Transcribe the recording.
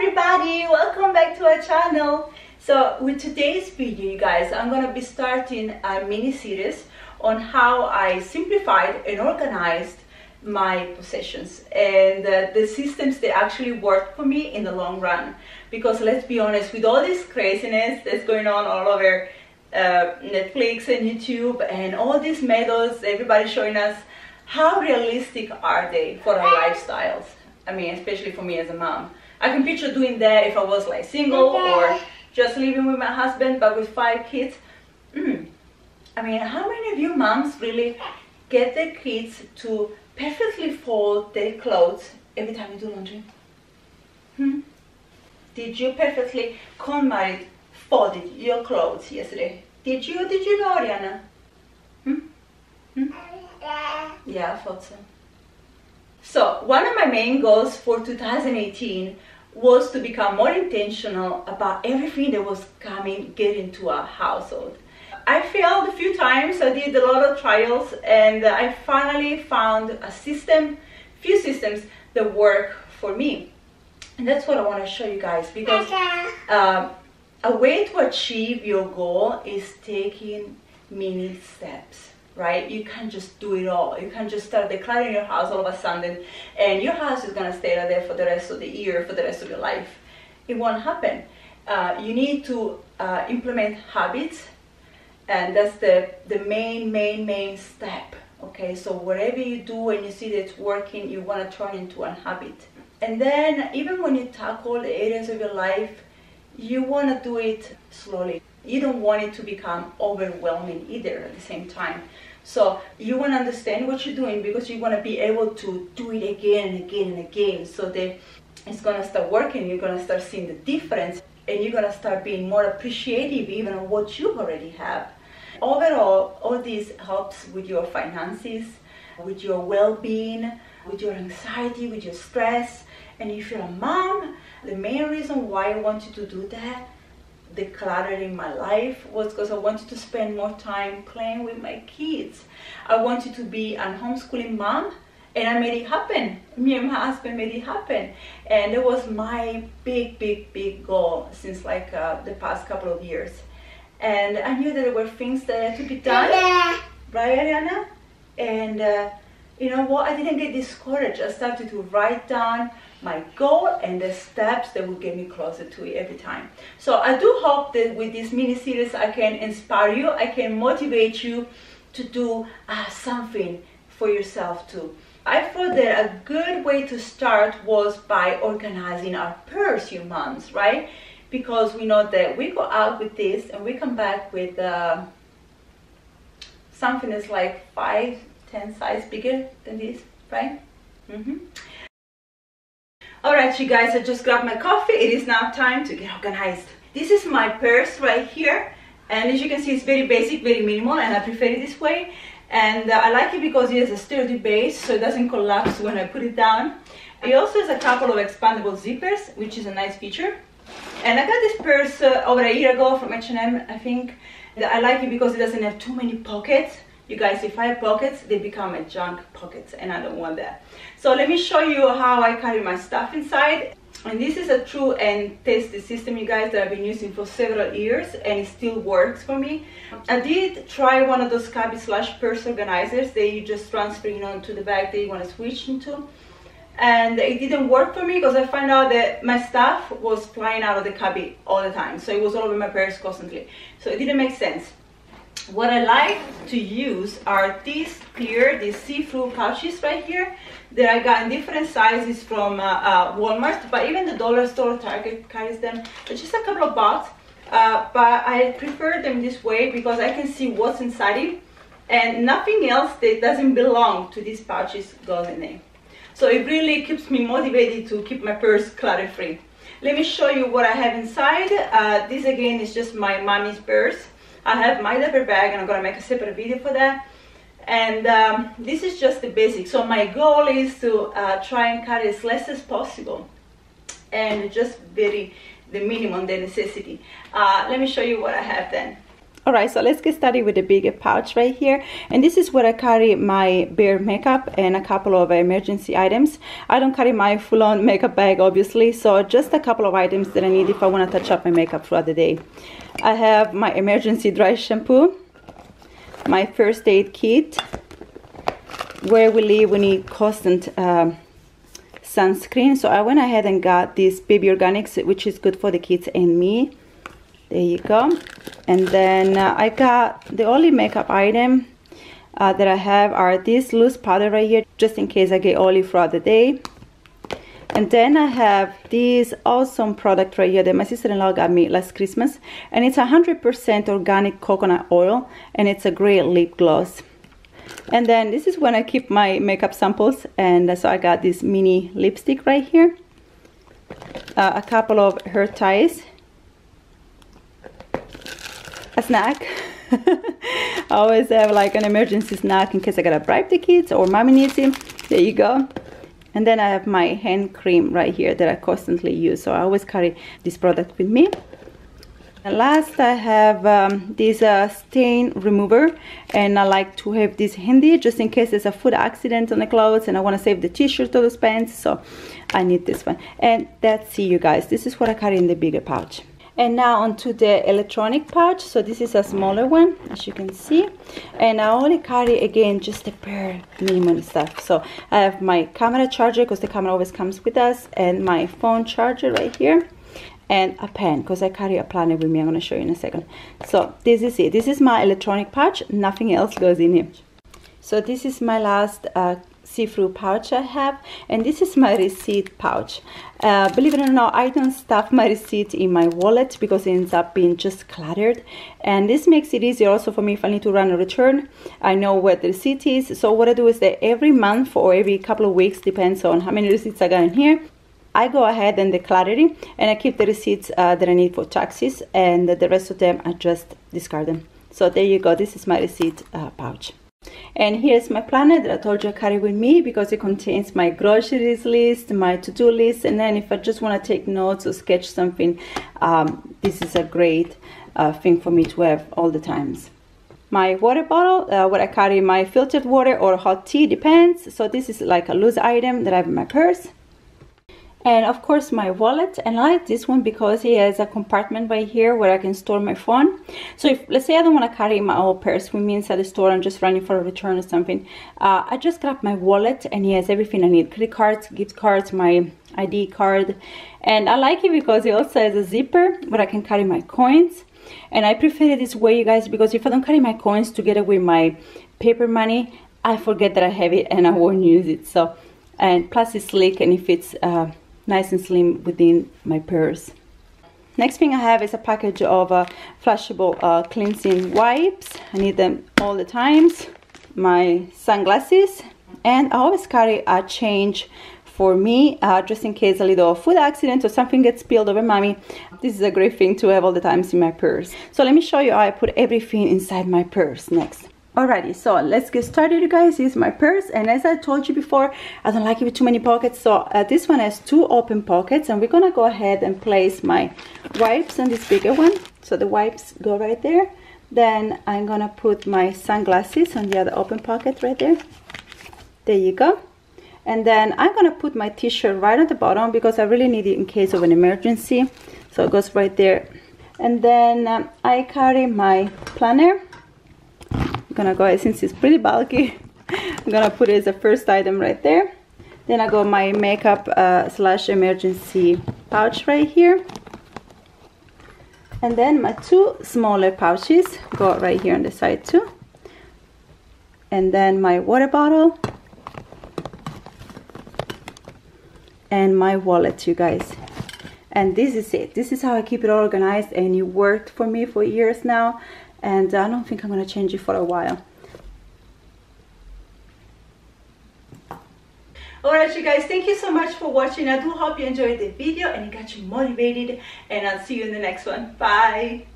Everybody, welcome back to our channel. So with today's video, you guys, I'm gonna be starting a mini series on how I simplified and organized my possessions and the systems that actually work for me in the long run. Because let's be honest, with all this craziness that's going on all over Netflix and YouTube and all these medals everybody's showing us, how realistic are they for our lifestyles? I mean, especially for me as a mom. I can picture doing that if I was like single or just living with my husband, but with 5 kids. I mean, how many of you moms really get their kids to perfectly fold their clothes every time you do laundry? Did you perfectly comb-married folded your clothes yesterday? Did you know, Ariana? Yeah, I thought so. So one of my main goals for 2018 was to become more intentional about everything that was getting to our household. I failed a few times, I did a lot of trials, and I finally found a system, few systems that work for me. And that's what I want to show you guys, because a way to achieve your goal is taking mini steps. Right? You can't just do it all. You can't just start decluttering your house all of a sudden and your house is going to stay there for the rest of the year, for the rest of your life. It won't happen. You need to implement habits, and that's the main step. Okay, so whatever you do and you see that it's working, you want to turn into a habit. And then even when you tackle the areas of your life, you want to do it slowly. You don't want it to become overwhelming either at the same time. So you want to understand what you're doing, because you want to be able to do it again and again and again, so that it's going to start working, you're going to start seeing the difference, and you're going to start being more appreciative even of what you already have. Overall, all this helps with your finances, with your well-being, with your anxiety, with your stress. And if you're a mom, the main reason why I want you to do that, decluttering my life, was because I wanted to spend more time playing with my kids. I wanted to be a homeschooling mom, and I made it happen. Me and my husband made it happen, and it was my big goal since like the past couple of years. And I knew that there were things that had to be done, right, Ariana? And you know what, I didn't get discouraged. I started to write down my goal and the steps that will get me closer to it every time. So I do hope that with this mini series I can inspire you, I can motivate you to do something for yourself too. I thought that a good way to start was by organizing our purse, you moms, right? Because we know that we go out with this and we come back with something that's like 5-10 size bigger than this, right? Alright you guys, I just grabbed my coffee. It is now time to get organized. This is my purse right here, and as you can see, it's very basic, very minimal, and I prefer it this way. And I like it because it has a sturdy base, so it doesn't collapse when I put it down. It also has a couple of expandable zippers, which is a nice feature. And I got this purse over a year ago from H&M, I think. I like it because it doesn't have too many pockets. You guys, if I have pockets, they become a junk pockets, and I don't want that. So let me show you how I carry my stuff inside. And this is a true and tested system, you guys, that I've been using for several years, and it still works for me. I did try one of those cabby slash purse organizers that you just transfer, you know, to the bag that you want to switch into. And it didn't work for me because I found out that my stuff was flying out of the cabby all the time. So it was all over my purse constantly. So it didn't make sense. What I like to use are these clear, these see-through pouches right here that I got in different sizes from Walmart, but even the dollar store, Target carries them. It's just a couple of bucks, but I prefer them this way because I can see what's inside it, and nothing else that doesn't belong to these pouches goes in there. So it really keeps me motivated to keep my purse clutter-free. Let me show you what I have inside. This again is just my mommy's purse. I have my diaper bag, and I'm gonna make a separate video for that. And this is just the basics. So my goal is to try and carry as less as possible, and just vary the minimum, the necessity. Let me show you what I have then. All right, so let's get started with the bigger pouch right here. And this is where I carry my bare makeup and a couple of emergency items. I don't carry my full-on makeup bag, obviously, so just a couple of items that I need if I want to touch up my makeup throughout the day. I have my emergency dry shampoo, my first aid kit. Where we live, we need constant sunscreen, so I went ahead and got this Baby Organics, which is good for the kids and me. There you go. And then I got the only makeup item that I have are this loose powder right here, just in case I get oily throughout the day. And then I have this awesome product right here that my sister-in-law got me last Christmas, and it's 100% organic coconut oil, and it's a great lip gloss. And then this is when I keep my makeup samples, and so I got this mini lipstick right here, a couple of hair ties, a snack. I always have like an emergency snack in case I gotta bribe the kids or mommy needs him. There you go. And then I have my hand cream right here that I constantly use, so I always carry this product with me. And last, I have this stain remover, and I like to have this handy just in case there's a food accident on the clothes and I want to save the t-shirt or those pants, so I need this one. And that's it, you guys. This is what I carry in the bigger pouch. And now onto the electronic pouch. So this is a smaller one, as you can see, and I only carry, again, just a pair minimum stuff. So I have my camera charger, because the camera always comes with us, and my phone charger right here, and a pen, because I carry a planner with me. I'm going to show you in a second. So this is it. This is my electronic pouch. Nothing else goes in here. So this is my last see-through pouch I have, and this is my receipt pouch. Believe it or not, I don't stuff my receipt in my wallet because it ends up being just cluttered, and this makes it easier also for me if I need to run a return. I know where the receipt is, so what I do is that every month or every couple of weeks, depends on how many receipts I got in here, I go ahead and declutter it, and I keep the receipts that I need for taxes, and the rest of them I just discard them. So there you go, this is my receipt pouch. And here's my planner that I told you I carry with me, because it contains my groceries list, my to-do list, and then if I just want to take notes or sketch something, this is a great thing for me to have all the times. My water bottle, where I carry my filtered water or hot tea, depends. So this is like a loose item that I have in my purse. And of course my wallet, and I like this one because it has a compartment right here where I can store my phone. So if, let's say, I don't want to carry my old purse with me inside the store, I'm just running for a return or something, I just grab my wallet, and it has everything I need: credit cards, gift cards, my ID card. And I like it because it also has a zipper where I can carry my coins, and I prefer it this way, you guys, because if I don't carry my coins together with my paper money, I forget that I have it and I won't use it. So, and plus it's slick, and it fits nice and slim within my purse. Next thing I have is a package of flushable cleansing wipes. I need them all the times. My sunglasses, and I always carry a change for me just in case a little food accident or something gets spilled over mommy. This is a great thing to have all the times in my purse. So let me show you how I put everything inside my purse next. Alrighty, so let's get started, you guys. Here's my purse, and as I told you before, I don't like it with too many pockets, so this one has two open pockets, and we're gonna go ahead and place my wipes on this bigger one. So the wipes go right there. Then I'm gonna put my sunglasses on the other open pocket right there. There you go. And then I'm gonna put my t-shirt right on the bottom because I really need it in case of an emergency. So it goes right there. And then I carry my planner. Gonna go ahead, since it's pretty bulky, I'm gonna put it as a first item right there. Then I got my makeup slash emergency pouch right here, and then my two smaller pouches go right here on the side too, and then my water bottle and my wallet, you guys. And this is it. This is how I keep it all organized, and it worked for me for years now, and I don't think I'm going to change it for a while. Alright, you guys, thank you so much for watching. I do hope you enjoyed the video and it got you motivated, and I'll see you in the next one. Bye!